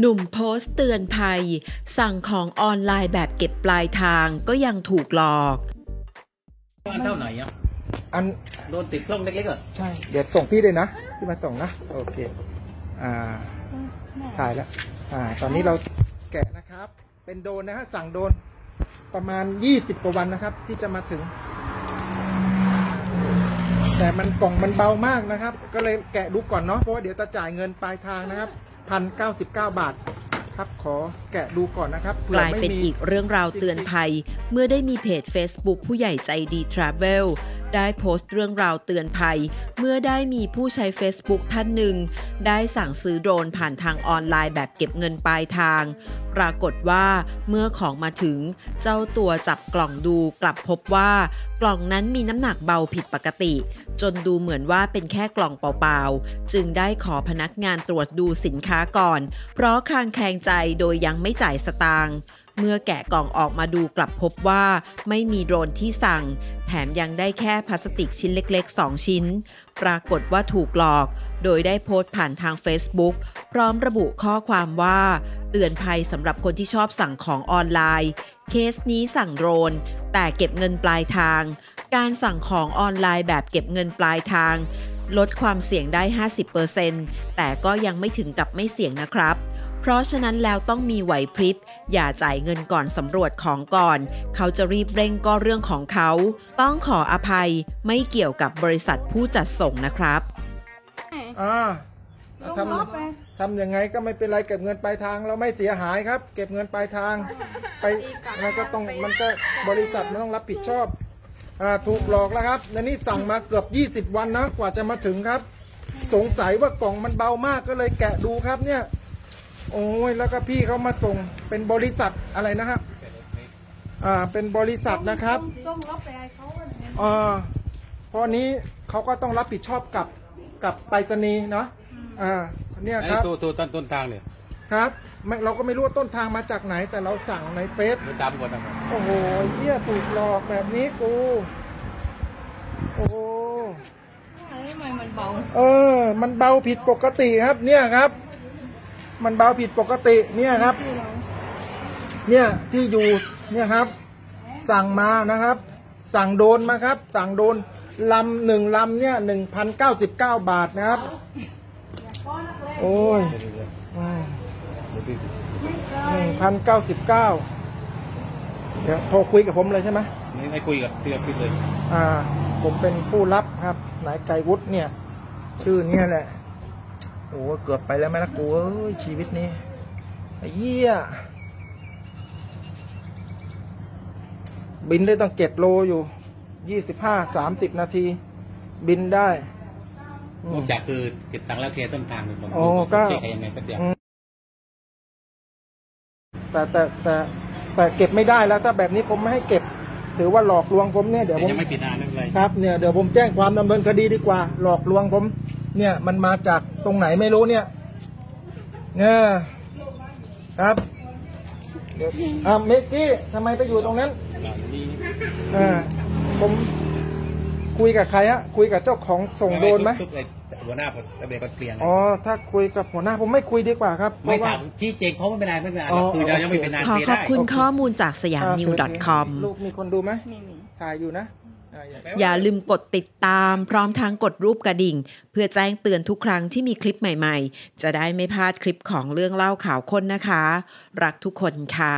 หนุ่มโพสต์เตือนภัยสั่งของออนไลน์แบบเก็บปลายทางก็ยังถูกหลอกอันเท่าไหนอ่ะอันโดนติดกล้องเล็กๆอ่ะใช่เดี๋ยวส่งพี่เลยนะพี่มาส่งนะโอเคถ่ายแล้วตอนนี้เราแกะนะครับเป็นโดนนะฮะสั่งโดนประมาณ20กว่าวันนะครับที่จะมาถึงแต่มันกล่องมันเบามากนะครับก็เลยแกะดูก่อนเนาะเพราะว่าเดี๋ยวจะจ่ายเงินปลายทางนะครับ1,099 บาทครับขอแกะดูก่อนนะครับกลายเป็นอีกเรื่องราวเตือนภัยเมื่อได้มีเพจ Facebook ผู้ใหญ่ใจดี Travel ได้โพสต์เรื่องราวเตือนภัยเมื่อได้มีผู้ใช้ Facebook ท่านหนึ่งได้สั่งซื้อโดรนผ่านทางออนไลน์แบบเก็บเงินปลายทางปรากฏว่าเมื่อของมาถึงเจ้าตัวจับกล่องดูกลับพบว่ากล่องนั้นมีน้ำหนักเบาผิดปกติจนดูเหมือนว่าเป็นแค่กล่องเปล่าๆจึงได้ขอพนักงานตรวจดูสินค้าก่อนเพราะคลางแคลงใจโดยยังไม่จ่ายสตางค์เมื่อแกะกล่องออกมาดูกลับพบว่าไม่มีโดรนที่สั่งแถมยังได้แค่พลาสติกชิ้นเล็กๆ2ชิ้นปรากฏว่าถูกหลอกโดยได้โพสต์ผ่านทาง Facebook พร้อมระบุข้อความว่าเตือนภัยสำหรับคนที่ชอบสั่งของออนไลน์เคสนี้สั่งโดรนแต่เก็บเงินปลายทางการสั่งของออนไลน์แบบเก็บเงินปลายทางลดความเสี่ยงได้ 50% แต่ก็ยังไม่ถึงกับไม่เสี่ยงนะครับเพราะฉะนั้นแล้วต้องมีไหวพริบอย่าจ่ายเงินก่อนสำรวจของก่อนเขาจะรีบเร่งก็เรื่องของเขาต้องขออภัยไม่เกี่ยวกับบริษัทผู้จัดส่งนะครับทำยังไงก็ไม่เป็นไรเก็บเงินปลายทางเราไม่เสียหายครับเก็บเงินปลายทางไปมันก็ต้องมันก็บริษัทมันต้องรับผิดชอบถูกหลอกแล้วครับในนี้สั่งมาเกือบ20 วันนะกว่าจะมาถึงครับสงสัยว่ากล่องมันเบามากก็เลยแกะดูครับเนี่ยโอ้ยแล้วก็พี่เขามาส่งเป็นบริษัทอะไรนะครับเป็นบริษัทนะครับเพราะนี้เขาก็ต้องรับผิดชอบกับไปรษณีย์เนาะเนี่ยครับตัวต้นทางเนี่ยครับเราก็ไม่รู้ต้นทางมาจากไหนแต่เราสั่งในเฟซดูตามก่อนนะครับโอ้โหเหี้ยถูกหลอกแบบนี้กูโอ้โหทำไมมันเบามันเบาผิดปกติครับเนี่ยครับมันเบาผิดปกติเนี่ยครับเนี่ยที่อยู่เนี่ยครับสั่งมานะครับสั่งโดนมาครับสั่งโดนลำ1 ลำเนี่ย1,099 บาทนะครับโอ้ย1,099เดี๋ยวโทรคุยกับผมเลยใช่ไหมไม่คุยกับเตียพิดเลยผมเป็นผู้รับครับนายไกรวุฒิเนี่ยชื่อเนี่ยแหละโอ้เกือบไปแล้วแม่นะกูชีวิตนี้ไอ้เหี้ยบินได้ต้อง7 โลอยู่25-30 นาทีบินได้นอกจากคือเก็บตังค์แล้วเคลียร์ต้นทางเลยผมก็เจ๊ยังไงก็เดี๋ยวแต่เก็บไม่ได้แล้วถ้าแบบนี้ผมไม่ให้เก็บถือว่าหลอกลวงผมเนี่ยเดี๋ยวผมยังไม่ปิดอ่านเลยครับเนี่ยเดี๋ยวผมแจ้งความดำเนินคดีดีกว่าหลอกลวงผมเนี่ยมันมาจากตรงไหนไม่รู้เนี่ยครับเมกกี้ทำไมไปอยู่ตรงนั้นผมคุยกับใครฮะคุยกับเจ้าของส่งโดนไหมหัวหน้าผมระเบียบเกลียงถ้าคุยกับหัวหน้าผมไม่คุยดีกว่าครับไม่ถามที่เจงเขาไม่เป็นไรไม่เป็นไรคือเรายังไม่เป็นนายขอขอบคุณข้อมูลจากsiamnews.com ลูกมีคนดูไหมถ่ายอยู่นะอย่าลืมกดติดตามพร้อมทั้งกดรูปกระดิ่งเพื่อแจ้งเตือนทุกครั้งที่มีคลิปใหม่ๆจะได้ไม่พลาดคลิปของเรื่องเล่าข่าวคนนะคะรักทุกคนค่ะ